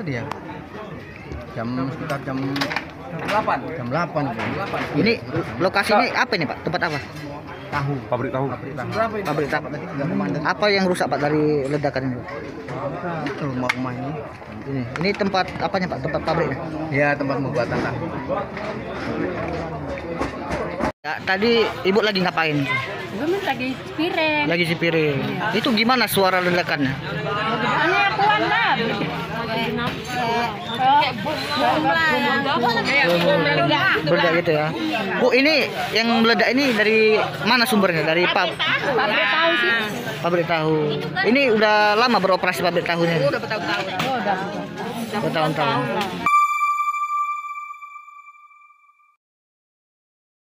tadi ya? Sekitar jam 8. Jam 8 itu. Ini lokasi ini apa ini Pak? Tempat apa? Tahu. Pabrik tahu. Pabrik tahu. Apa yang rusak Pak dari ledakan ini? Rumah-rumah ini. Ini tempat apanya Pak? Tempat pabriknya? Ya, tempat pembuatan lah. Ya, tadi Ibu lagi ngapain? Belum, lagi piring. Lagi si piring. Ya. Itu gimana suara ledakannya? Ledakannya kuat lah. Meledak gitu ya. Bu, ini yang meledak ini dari mana sumbernya? Dari pabrik tahu sih. Pabrik tahu. Ini udah lama beroperasi pabrik tahunya. Udah bertahun-tahun.